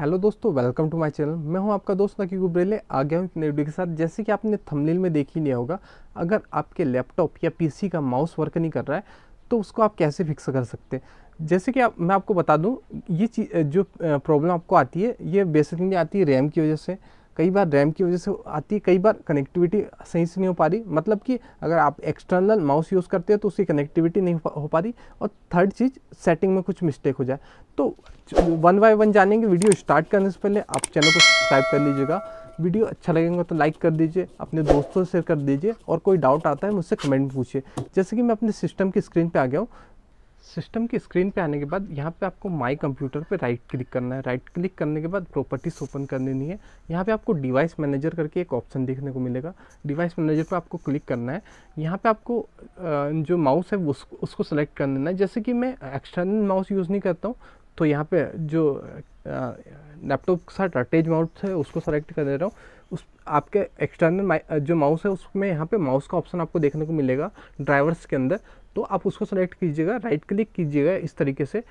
Hello दोस्तों, welcome to my channel. मैं हूं आपका दोस्त लकी गुब्रेले। आ गया हूं एक नई वीडियो के साथ। जैसे कि आपने थंबनेल में देख ही लिया होगा, अगर आपके लैपटॉप या पीसी का माउस वर्क नहीं कर रहा है तो उसको आप कैसे फिक्स कर सकते हैं। जैसे कि मैं आपको बता दूं, ये चीज़ जो प्रॉब्लम आपको आती है ये बेसिकली आती है रैम की वजह से। कई बार रैम की वजह से आती है, कई बार कनेक्टिविटी सही से नहीं हो पा रही। मतलब कि अगर आप एक्सटर्नल माउस यूज़ करते हो तो उसकी कनेक्टिविटी नहीं हो पा रही। और थर्ड चीज़, सेटिंग में कुछ मिस्टेक हो जाए। तो वन बाय वन जानेंगे। वीडियो स्टार्ट करने से पहले आप चैनल को सब्सक्राइब कर लीजिएगा, वीडियो अच्छा लगेगा तो लाइक कर दीजिए, अपने दोस्तों से शेयर कर दीजिए और कोई डाउट आता है मुझसे कमेंट में पूछिए। जैसे कि मैं अपने सिस्टम की स्क्रीन पर आ गया हूँ। सिस्टम की स्क्रीन पे आने के बाद यहाँ पे आपको माई कंप्यूटर पे राइट क्लिक करना है। राइट क्लिक करने के बाद प्रॉपर्टीज़ ओपन कर देनी है। यहाँ पे आपको डिवाइस मैनेजर करके एक ऑप्शन देखने को मिलेगा। डिवाइस मैनेजर पे आपको क्लिक करना है। यहाँ पे आपको जो माउस है उसको सेलेक्ट कर लेना है। जैसे कि मैं एक्सटर्नल माउस यूज़ नहीं करता हूँ तो यहाँ पर जो लैपटॉप के साथ अटैच माउस है उसको सेलेक्ट कर दे रहा हूँ। उस आपके एक्सटर्नल जो माउस है उसमें यहाँ पे माउस का ऑप्शन आपको देखने को मिलेगा ड्राइवर्स के अंदर, तो आप उसको सेलेक्ट कीजिएगा, राइट क्लिक कीजिएगा इस तरीके से।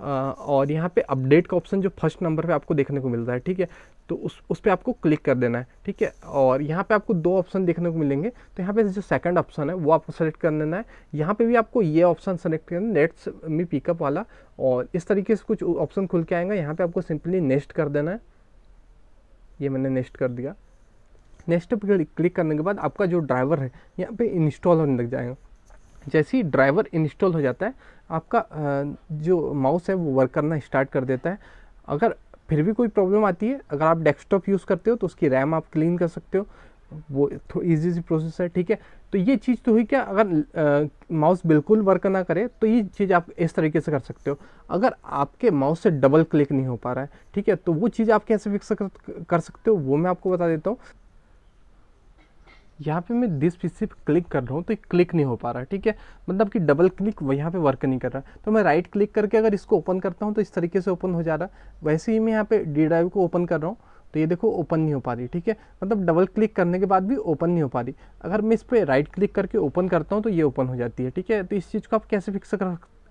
और यहाँ पे अपडेट का ऑप्शन जो फर्स्ट नंबर पे आपको देखने को मिल रहा है, ठीक है, तो उस पर आपको क्लिक कर देना है, ठीक है। और यहाँ पे आपको दो ऑप्शन देखने को मिलेंगे, तो यहाँ पे जो सेकंड ऑप्शन है वो आपको सेलेक्ट कर लेना है। यहाँ पे भी आपको ये ऑप्शन सेलेक्ट करना है, लेट्स मी पिकअप वाला। और इस तरीके से कुछ ऑप्शन खुल के आएंगे। यहाँ पर आपको सिंपली नेक्स्ट कर देना है। ये मैंने नेक्स्ट कर दिया। नेक्स्ट पर क्लिक करने के बाद आपका जो ड्राइवर है यहाँ पर इंस्टॉल होने लग जाएगा। जैसे ही ड्राइवर इंस्टॉल हो जाता है आपका जो माउस है वो वर्क करना स्टार्ट कर देता है। अगर फिर भी कोई प्रॉब्लम आती है, अगर आप डेस्कटॉप यूज़ करते हो तो उसकी रैम आप क्लीन कर सकते हो, वो इजी सी प्रोसेस है, ठीक है। तो ये चीज़ तो हुई क्या, अगर माउस बिल्कुल वर्क ना करे तो ये चीज़ आप इस तरीके से कर सकते हो। अगर आपके माउस से डबल क्लिक नहीं हो पा रहा है, ठीक है, तो वो चीज़ आप कैसे फिक्स कर सकते हो वो मैं आपको बता देता हूँ। यहाँ पे मैं दिस पीसी पे क्लिक कर रहा हूँ तो क्लिक नहीं हो पा रहा है, ठीक है, मतलब कि डबल क्लिक यहाँ पे वर्क नहीं कर रहा है। तो मैं राइट क्लिक करके अगर इसको ओपन करता हूँ तो इस तरीके से ओपन हो जा रहा है। वैसे ही मैं यहाँ पे डी ड्राइव को ओपन कर रहा हूँ तो ये देखो ओपन नहीं हो पा रही, ठीक है, मतलब डबल क्लिक करने के बाद भी ओपन नहीं हो पा रही। अगर मैं इस पर राइट क्लिक करके ओपन करता हूँ तो ये ओपन हो जाती है, ठीक है। तो इस चीज़ को आप कैसे फिक्स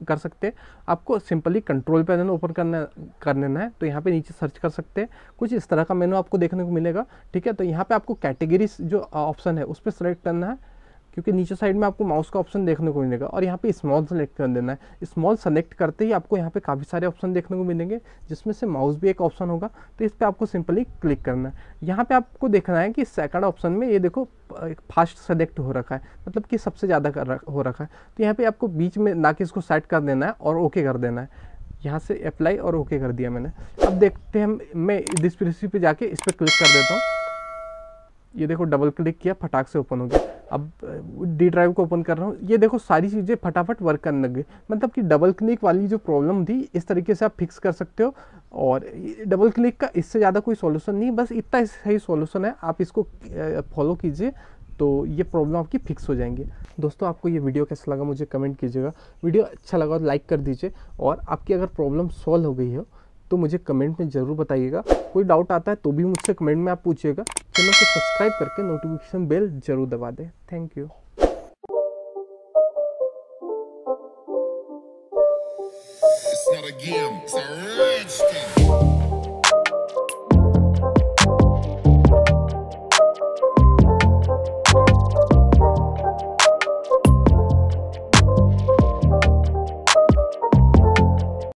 कर सकते हैं, आपको सिंपली कंट्रोल पैनल ओपन कर लेना है। तो यहाँ पे नीचे सर्च कर सकते हैं, कुछ इस तरह का मेनू आपको देखने को मिलेगा, ठीक है। तो यहाँ पे आपको कैटेगरीज जो ऑप्शन है उस पर सेलेक्ट करना है, क्योंकि नीचे साइड में आपको माउस का ऑप्शन देखने को मिलेगा। और यहाँ पे स्मॉल सेलेक्ट कर देना है। स्मॉल सेलेक्ट करते ही आपको यहाँ पे काफ़ी सारे ऑप्शन देखने को मिलेंगे, जिसमें से माउस भी एक ऑप्शन होगा। तो इस पर आपको सिंपली क्लिक करना है। यहाँ पे आपको देखना है कि सेकंड ऑप्शन में ये देखो फास्ट सेलेक्ट हो रखा है, मतलब कि सबसे ज़्यादा हो रखा है। तो यहाँ पर आपको बीच में ना कि इसको सेट कर देना है और ओके कर देना है। यहाँ से अप्लाई और ओके कर दिया मैंने। अब देखते हैं, मैं दिस पीसी पे जाके इस पर क्लिक कर देता हूँ। ये देखो डबल क्लिक किया, फटाक से ओपन हो गया। अब डी ड्राइव को ओपन कर रहा हूँ, ये देखो सारी चीज़ें फटाफट वर्क करने लग गई। मतलब कि डबल क्लिक वाली जो प्रॉब्लम थी इस तरीके से आप फिक्स कर सकते हो। और डबल क्लिक का इससे ज़्यादा कोई सॉल्यूशन नहीं, बस इतना सही सॉल्यूशन है। आप इसको फॉलो कीजिए तो ये प्रॉब्लम आपकी फिक्स हो जाएंगी। दोस्तों, आपको ये वीडियो कैसा लगा मुझे कमेंट कीजिएगा। वीडियो अच्छा लगा तो लाइक कर दीजिए। और आपकी अगर प्रॉब्लम सॉल्व हो गई हो तो मुझे कमेंट में ज़रूर बताइएगा। कोई डाउट आता है तो भी मुझसे कमेंट में आप पूछिएगा। चैनल को सब्सक्राइब करके नोटिफिकेशन बेल जरूर दबा दें। Thank you. It's not a game, it's a rage game.